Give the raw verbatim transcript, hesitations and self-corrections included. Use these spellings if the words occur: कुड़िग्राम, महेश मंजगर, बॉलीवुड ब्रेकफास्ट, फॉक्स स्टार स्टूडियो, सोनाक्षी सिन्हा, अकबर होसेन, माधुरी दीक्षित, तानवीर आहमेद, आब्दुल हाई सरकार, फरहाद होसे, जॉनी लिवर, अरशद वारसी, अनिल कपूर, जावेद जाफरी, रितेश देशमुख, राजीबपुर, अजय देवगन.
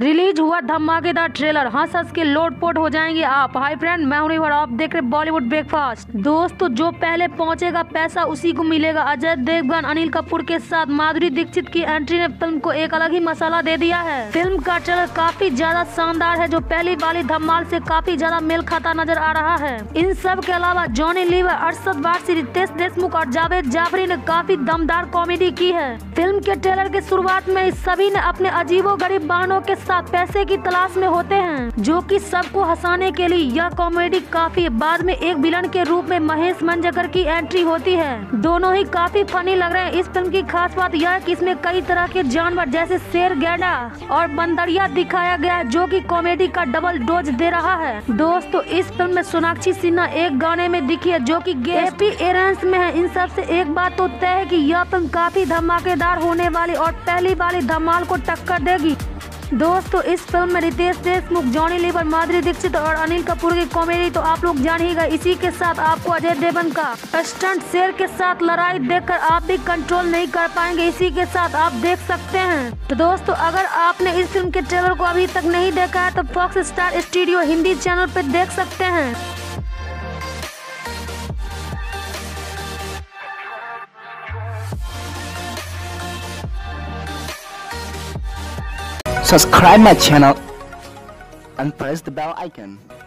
Release हुआ धमाकेदार trailer, हंस हंस के लोटपोट हो जाएंगे आप। हाय फ्रेंड, मैं हूं रिवर, आप देख रहे बॉलीवुड ब्रेकफास्ट। दोस्तों, जो पहले पहुंचेगा पैसा उसी को मिलेगा। अजय देवगन अनिल कपूर के साथ माधुरी दीक्षित की एंट्री ने फिल्म को एक अलग ही मसाला दे दिया है। फिल्म का ट्रेलर काफी ज्यादा शानदार है, जो पहली वाली धमाल से काफी ज्यादा मेल खाता नजर आ रहा है। इन सब के अलावा जॉनी लिवर, अरशद वारसी, रितेश देशमुख और जावेद जाफरी ने काफी दमदार कॉमेडी की है। फिल्म के ट्रेलर की शुरुआत में सभी ने अपने अजीबो गरीब वाहनों के साथ पैसे की तलाश में होते हैं, जो कि सबको हंसाने के लिए। यह कॉमेडी काफी बाद में एक विलन के रूप में महेश मंजगर की एंट्री होती है। दोनों ही काफी फनी लग रहे हैं। इस फिल्म की खास बात यह है कि इसमें कई तरह के जानवर जैसे शेर, गैंडा और बंदरिया दिखाया गया है, जो कि कॉमेडी का डबल डोज दे रहा है। दोस्तों, इस फिल्म में सोनाक्षी सिन्हा एक गाने में दिखी है, जो कि गेस्टी एरेंस में है। इन सब से एक बात तो तय है कि यह फिल्म काफी धमाकेदार होने वाली और पहली वाली धमाल को टक्कर देगी। दोस्तों, इस फिल्म में रितेश देशमुख, जॉनी लिवर, माधुरी दीक्षित और अनिल कपूर की कॉमेडी तो आप लोग जान ही गए। इसी के साथ आपको अजय देवगन का स्टंट शेर के साथ लड़ाई देखकर आप भी कंट्रोल नहीं कर पाएंगे। इसी के साथ आप देख सकते हैं। तो दोस्तों, अगर आपने इस फिल्म के ट्रेलर को अभी तक नहीं देखा है तो फॉक्स स्टार स्टूडियो Hindi channel पर देख सकते हैं। Subscribe my channel and press the bell icon.